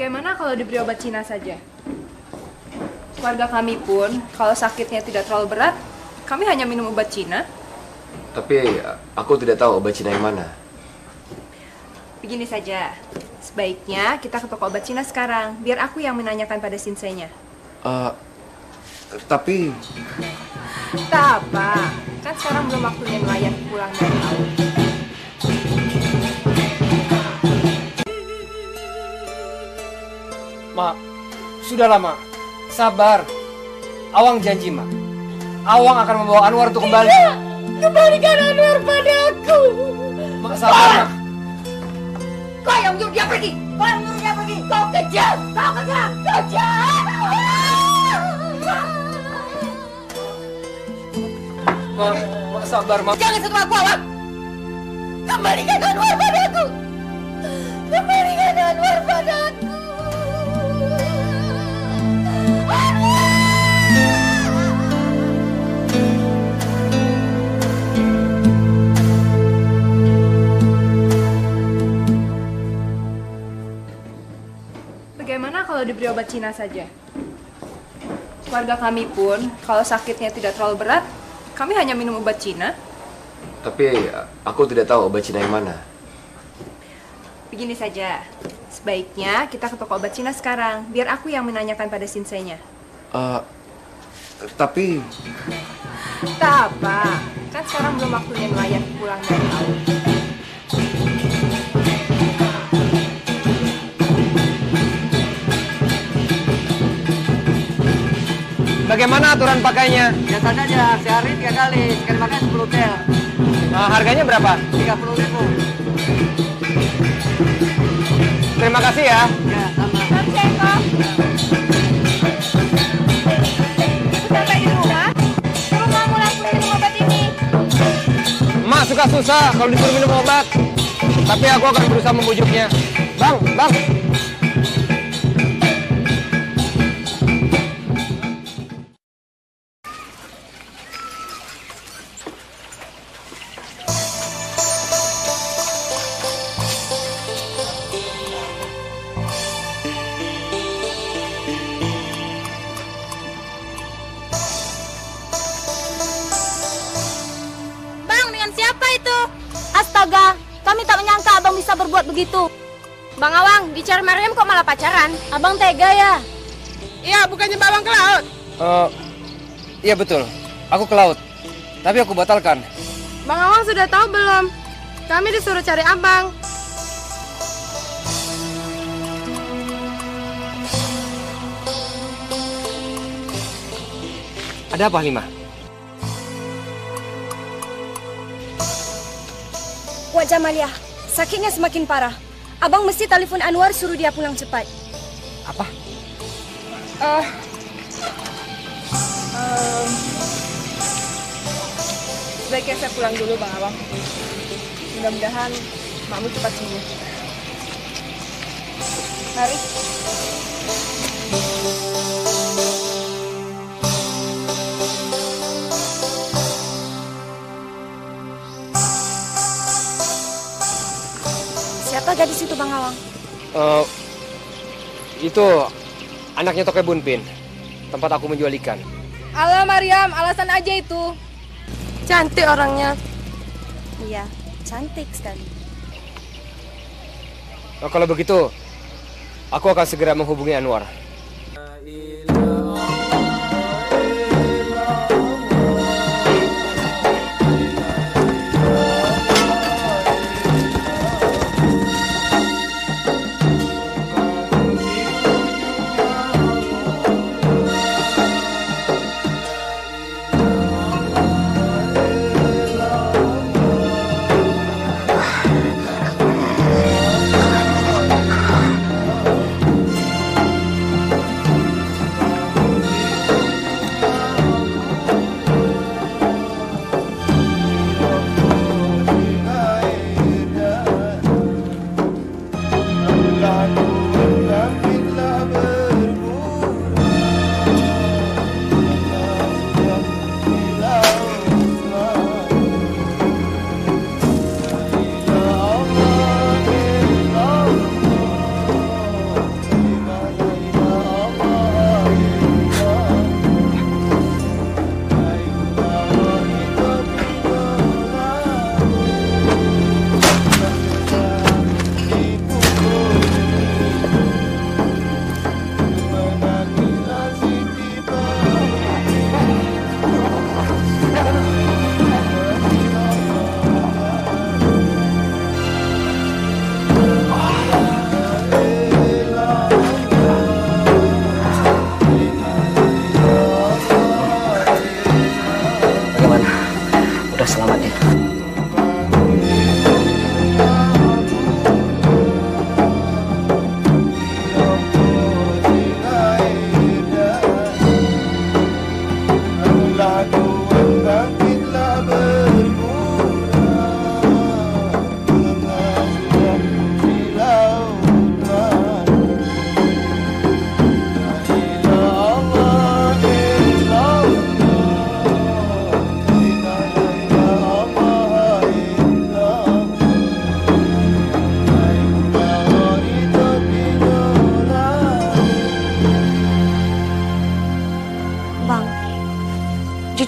Bagaimana kalau diberi obat Cina saja? Warga kami pun, kalau sakitnya tidak terlalu berat, kami hanya minum obat Cina. Tapi aku tidak tahu obat Cina yang mana. Begini saja, sebaiknya kita ke toko obat Cina sekarang, biar aku yang menanyakan pada sinsenya. Tapi... Tak apa, kan sekarang belum waktunya nelayan pulang dari laut. Mak, sudahlah, Mak. Sabar. Awang janji, Mak. Awang akan membawa Anwar untuk kembali. Tidak! Kembalikan Anwar padaku! Mak, sabar, Mak. Kau yang nyuruh dia pergi! Kalian nyuruh dia pergi! Kau kejam! Kau kejam! Kau jahat! Mak, sabar, Mak. Jangan setelah aku, Awang! Kembalikan Anwar padaku! Kembalikan Anwar padaku! Bagaimana kalau diberi obat Cina saja? Keluarga kami pun, kalau sakitnya tidak terlalu berat, kami hanya minum obat Cina. Tapi aku tidak tahu obat Cina yang mana. Begini saja, sebaiknya kita ke toko obat Cina sekarang, biar aku yang menanyakan pada sinsenya. Tapi... Tak apa, kan sekarang belum waktunya nelayan pulang dari laut. Bagaimana aturan pakainya? Biasanya dia sehari 3 kali, sekali pakai 10 tel. Nah, harganya berapa? 30.000. Terima kasih ya. Ya, sama. Terima kasih. Sampai di rumah, suruh kamu langsung minum obat ini. Mak suka susah kalau disuruh minum obat. Tapi aku akan berusaha membujuknya. Bang, Bang. Bang Awang, dicari Mariam kok malah pacaran? Abang tega ya? Iya, bukannya Bang Awang ke laut? Iya betul, aku ke laut. Tapi aku batalkan. Bang Awang sudah tahu belum? Kami disuruh cari Abang. Ada apa, Halimah? Wak Jamaliah, sakitnya semakin parah. Abang mesti telepon Anwar suruh dia pulang cepat. Apa? Sebaiknya saya pulang dulu, Bang Awang. Mudah-mudahan Makmu cepat sembuh. Mari. Gadis itu, Bang Awang? Itu anaknya Toke Bunpin, tempat aku menjual ikan. Alah Mariam, alasan aja itu. Cantik orangnya. Iya, cantik sekali. Nah, kalau begitu, aku akan segera menghubungi Anwar.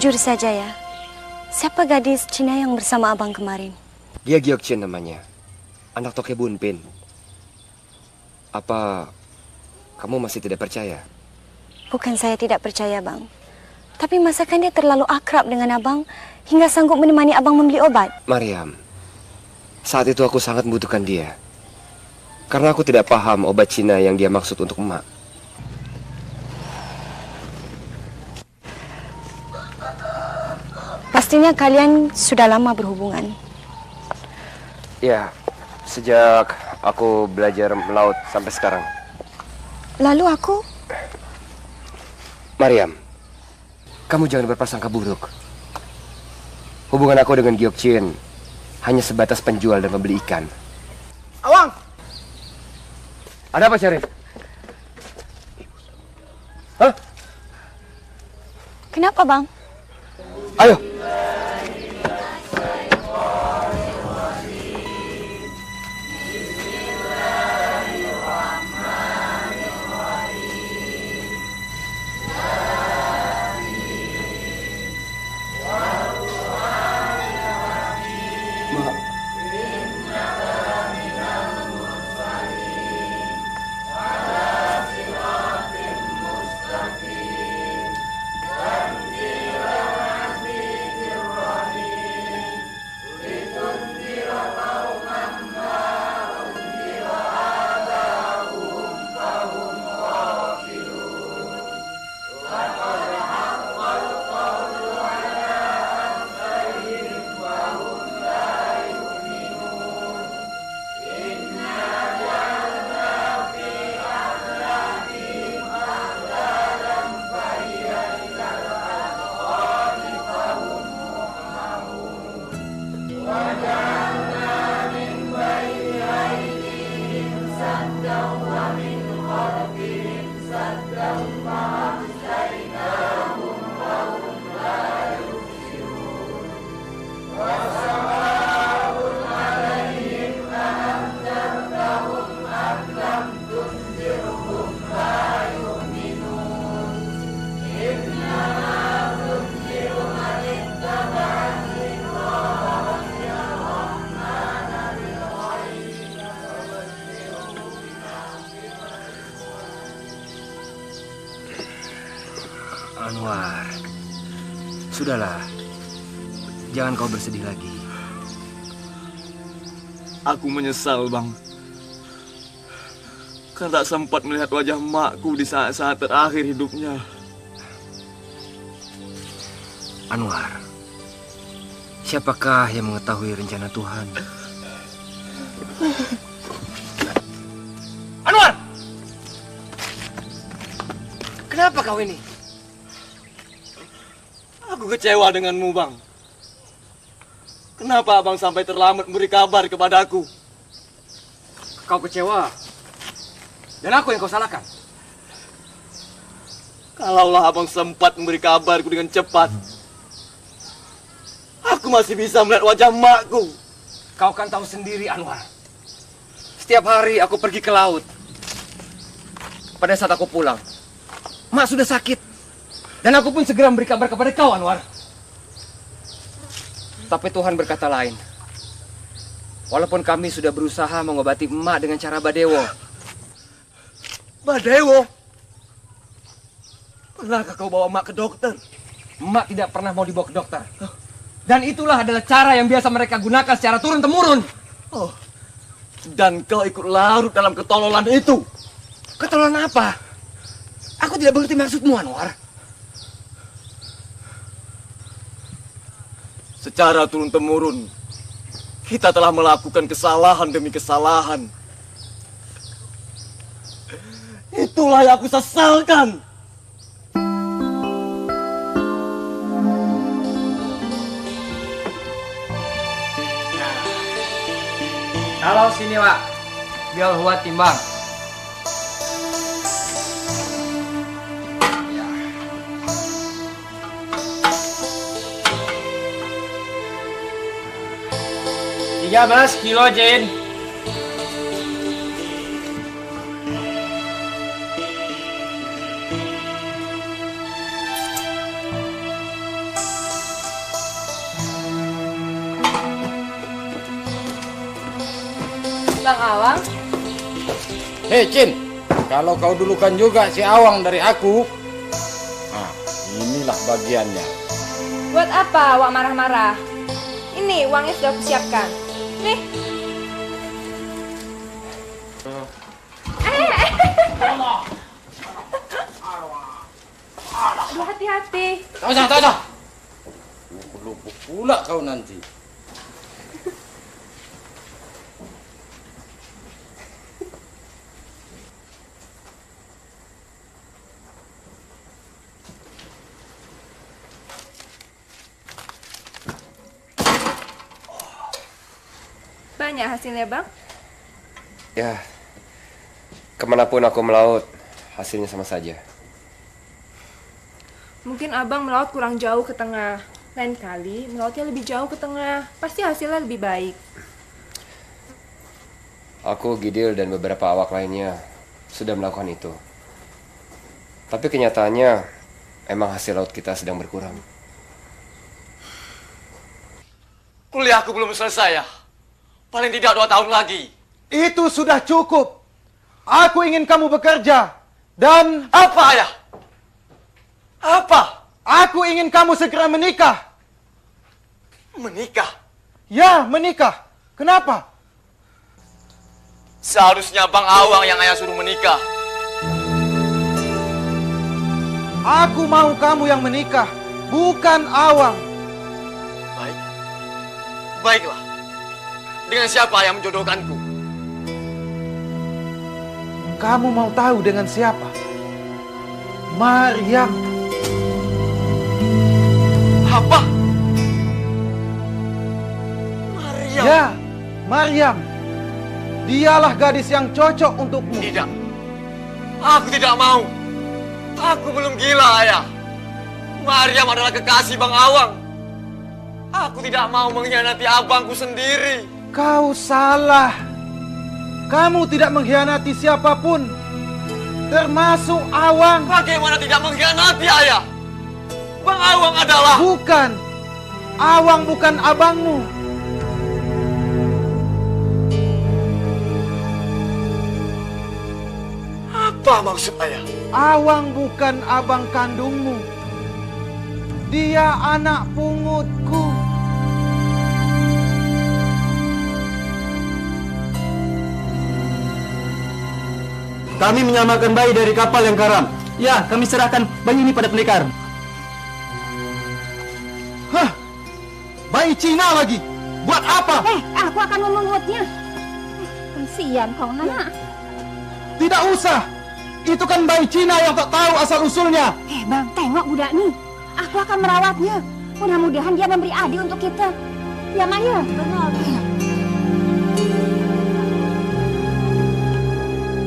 Jujur saja ya, siapa gadis Cina yang bersama abang kemarin? Dia Giok Cin namanya, anak Toke Bunpin. Apa kamu masih tidak percaya? Bukan saya tidak percaya, Bang. Tapi masakan dia terlalu akrab dengan abang hingga sanggup menemani abang membeli obat. Mariam, saat itu aku sangat membutuhkan dia. Karena aku tidak paham obat Cina yang dia maksud untuk emak. Pastinya kalian sudah lama berhubungan. Ya, sejak aku belajar melaut sampai sekarang. Lalu aku? Mariam, kamu jangan berprasangka buruk. Hubungan aku dengan Giok Cin hanya sebatas penjual dan pembeli ikan. Awang! Ada apa, Syarif? Hah? Kenapa, Bang? Ayo! Anwar, sudahlah, jangan kau bersedih lagi. Aku menyesal, Bang. Kan tak sempat melihat wajah makku di saat-saat terakhir hidupnya. Anwar, siapakah yang mengetahui rencana Tuhan? Anwar! Kenapa kau ini? Aku kecewa denganmu, Bang. Kenapa Abang sampai terlambat memberi kabar kepada aku? Kau kecewa, dan aku yang kau salahkan. Kalaulah Abang sempat memberi kabarku dengan cepat, aku masih bisa melihat wajah makku. Kau kan tahu sendiri, Anwar. Setiap hari aku pergi ke laut. Pada saat aku pulang, mak sudah sakit. Dan aku pun segera memberi kabar kepada kau, Anwar. Tapi Tuhan berkata lain. Walaupun kami sudah berusaha mengobati emak dengan cara Badewo. Badewo? Pernahkah kau bawa emak ke dokter? Emak tidak pernah mau dibawa ke dokter. Dan itulah adalah cara yang biasa mereka gunakan secara turun-temurun. Oh. Dan kau ikut larut dalam ketololan itu. Ketololan apa? Aku tidak mengerti maksudmu, Anwar. Secara turun-temurun, kita telah melakukan kesalahan demi kesalahan. Itulah yang aku sesalkan. Kalau sini, Pak. Biar buat timbang. Ya, Mas, kilo Jin. Bang Awang? Hei Cin, kalau kau dulukan juga si Awang dari aku, nah inilah bagiannya. Buat apa Awang marah-marah? Ini uangnya sudah kusiapkan. Nih. Aduh, hati-hati. Tahu. Lupa pula kau nanti. Banyak hasilnya, Bang? Ya, kemanapun aku melaut, hasilnya sama saja. Mungkin abang melaut kurang jauh ke tengah. Lain kali, melautnya lebih jauh ke tengah. Pasti hasilnya lebih baik. Aku, Gidil, dan beberapa awak lainnya sudah melakukan itu. Tapi kenyataannya, emang hasil laut kita sedang berkurang. Kuliah aku belum selesai ya. Paling tidak 2 tahun lagi. Itu sudah cukup. Aku ingin kamu bekerja. Dan... Apa ayah? Apa? Aku ingin kamu segera menikah. Menikah? Ya, menikah. Kenapa? Seharusnya Bang Awang yang ayah suruh menikah. Aku mau kamu yang menikah, bukan Awang. Baik. Baiklah. Dengan siapa yang menjodohkanku? Kamu mau tahu dengan siapa? Mariam. Apa? Mariam? Ya, Mariam. Dialah gadis yang cocok untukmu. Tidak. Aku tidak mau. Aku belum gila, ayah. Mariam adalah kekasih Bang Awang. Aku tidak mau mengkhianati abangku sendiri. Kau salah. Kamu tidak mengkhianati siapapun, termasuk Awang. Bagaimana tidak mengkhianati, ayah? Bang Awang adalah... Bukan. Awang bukan abangmu. Apa maksud ayah? Awang bukan abang kandungmu. Dia anak pungutku. Kami menyelamatkan bayi dari kapal yang karam. Ya, kami serahkan bayi ini pada pendekar. Hah? Bayi Cina lagi? Buat apa? Aku akan memengutnya. Kasihan kau, nak. Tidak usah. Itu kan bayi Cina yang tak tahu asal-usulnya. Bang, tengok budak ini. Aku akan merawatnya. Mudah-mudahan dia memberi adi untuk kita. Ya, Maya. Benar.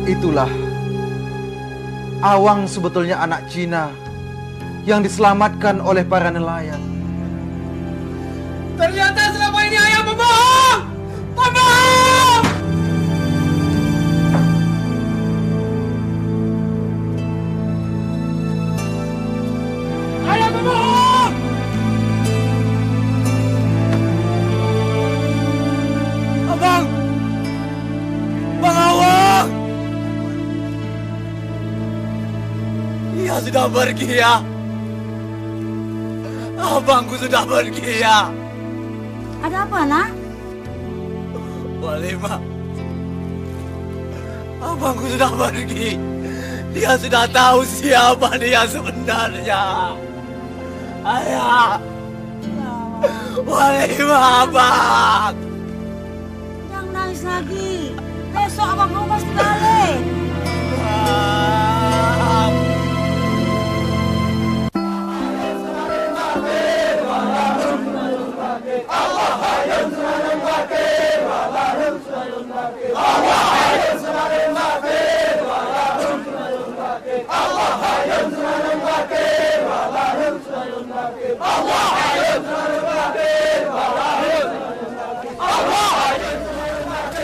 Itulah Awang, sebetulnya anak Cina yang diselamatkan oleh para nelayan. Ternyata selama ini ayah membohong! Membohong! Ayah membohong! Abang! Bang Awang! Dia sudah pergi ya. Abangku sudah pergi ya. Ada apa nak? Walima, abangku sudah pergi. Dia sudah tahu siapa dia sebenarnya. Ayah, Walima abang. Jangan nangis lagi. Besok abangku pasti balik.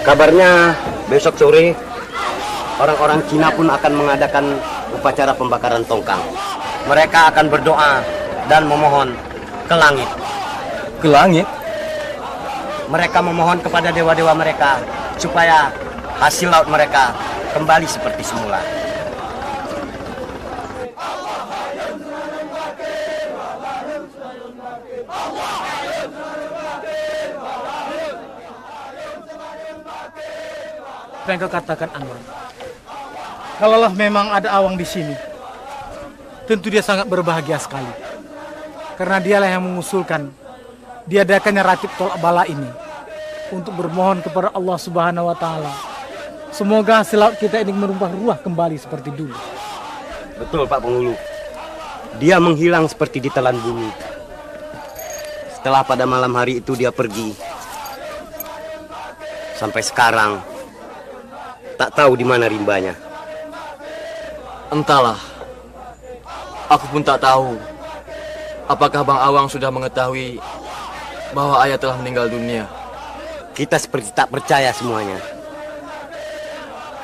Kabarnya besok sore orang-orang Cina pun akan mengadakan upacara pembakaran tongkang. Mereka akan berdoa dan memohon ke langit. Ke langit? Mereka memohon kepada dewa-dewa mereka supaya hasil laut mereka kembali seperti semula. Apa yang kau katakan, Anwar? Kalaulah memang ada Awang di sini, tentu dia sangat berbahagia sekali. Karena dialah yang mengusulkan diadakannya ratib tolak bala ini untuk bermohon kepada Allah Subhanahu wa Ta'ala. Semoga hasil laut kita ini merumpah-ruah kembali seperti dulu. Betul, Pak Penghulu. Dia menghilang seperti ditelan bumi. Setelah pada malam hari itu dia pergi. Sampai sekarang tak tahu di mana rimbanya. Entahlah. Aku pun tak tahu. Apakah Bang Awang sudah mengetahui bahwa ayah telah meninggal dunia? Kita seperti tak percaya semuanya.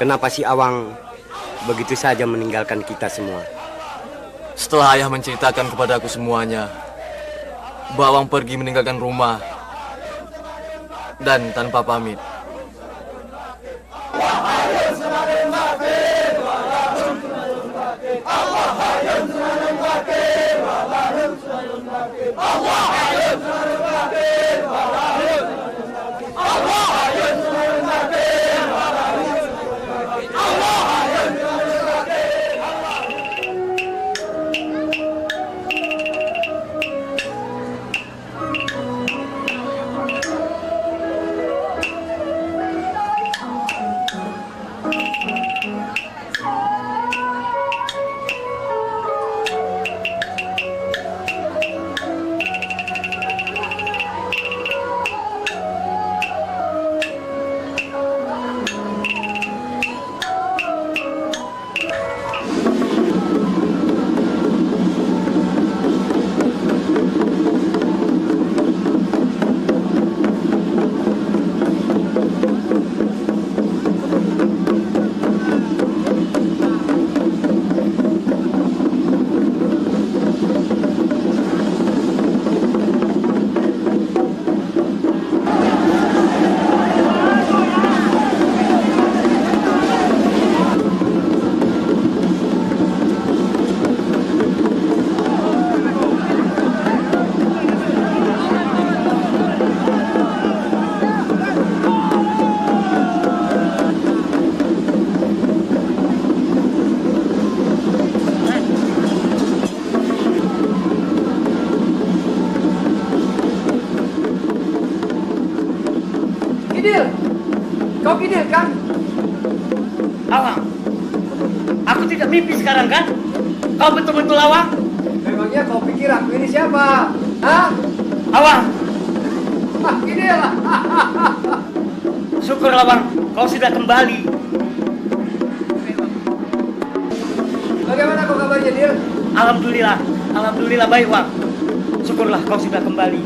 Kenapa si Awang begitu saja meninggalkan kita semua? Setelah ayah menceritakan kepada aku semuanya, Bang Awang pergi meninggalkan rumah dan tanpa pamit. Bali. Bagaimana kau kabarnya, Dir? Alhamdulillah, alhamdulillah baik, Wang. Syukurlah kau sudah kembali.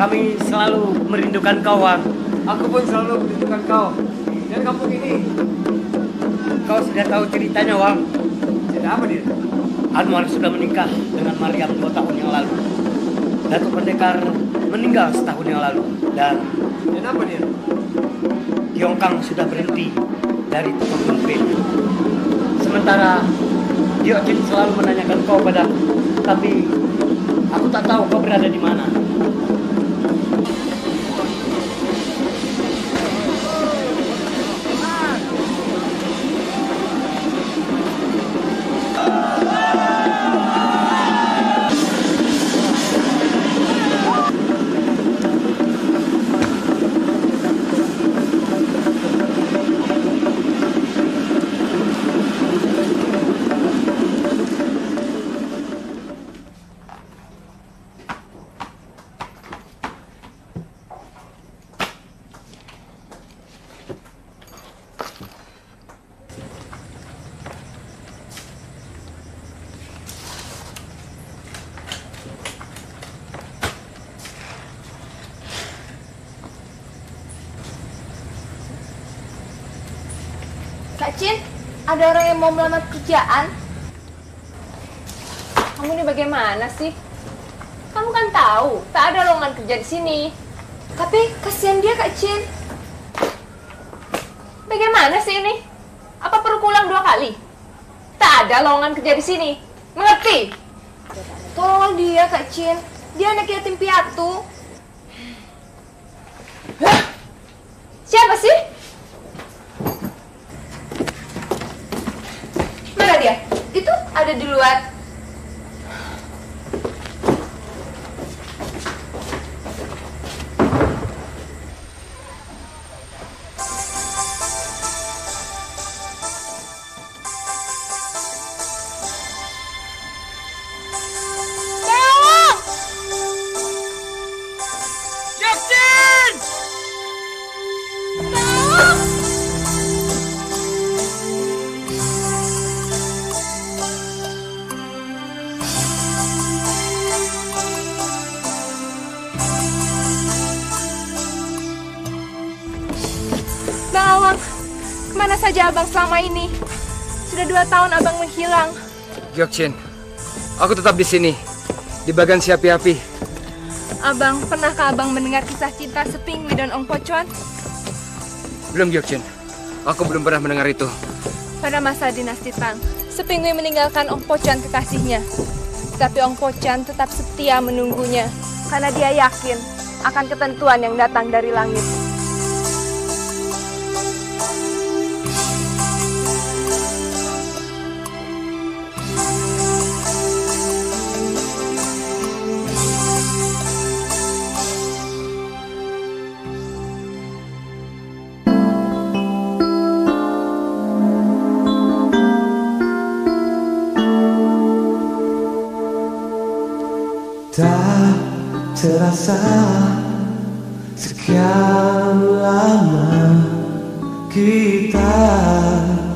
Kami selalu merindukan kau, Wang. Aku pun selalu merindukan kau. Dan kampung ini, kau sudah tahu ceritanya, Wang. Cerita apa, Dir? Anwar sudah menikah dengan Mariam 2 tahun yang lalu. Datuk Pendekar meninggal setahun yang lalu. Dan apa, Dir? Tiongkang sudah berhenti dari Toke Bunpin. Sementara Giok Cin selalu menanyakan kau padaku, tapi aku tak tahu kau berada di mana. Ada orang yang mau melamar kerjaan? Kamu ini bagaimana sih? Kamu kan tahu, tak ada lowongan kerja di sini. Tapi kasihan dia, Kak Cin. Bagaimana sih ini? Apa perlu pulang dua kali? Tak ada lowongan kerja di sini. Mengerti? Tolong dia, Kak Cin. Dia anak yatim piatu. Hah? Siapa sih? Mana dia? Itu ada di luar. Abang selama ini sudah 2 tahun abang menghilang. Giok Cin, aku tetap di sini di Bagansiapiapi. Abang, pernahkah abang mendengar kisah cinta Sepingwi dan Ong Pocuan? Belum Giok Cin, aku belum pernah mendengar itu. Pada masa dinasti Tang, Sepingwi meninggalkan Ong Pocuan kekasihnya, tapi Ong Pocuan tetap setia menunggunya karena dia yakin akan ketentuan yang datang dari langit. Tak terasa sekian lama kita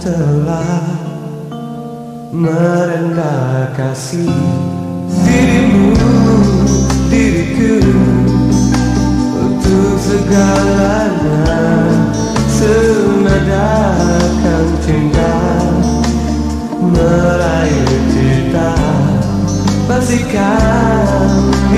telah merendahkan kasih. Dirimu, diriku, untuk segalanya senadakan cinta, meraih cita. Basikan